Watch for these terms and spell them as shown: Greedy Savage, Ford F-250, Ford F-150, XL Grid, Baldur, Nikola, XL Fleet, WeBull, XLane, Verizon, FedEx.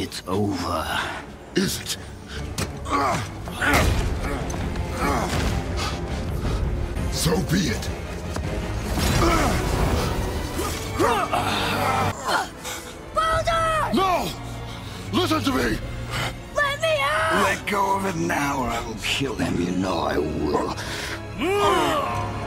It's over. Is it? So be it. Baldur! No! Listen to me! Let me out! Let go of it now or I will kill him. You know I will.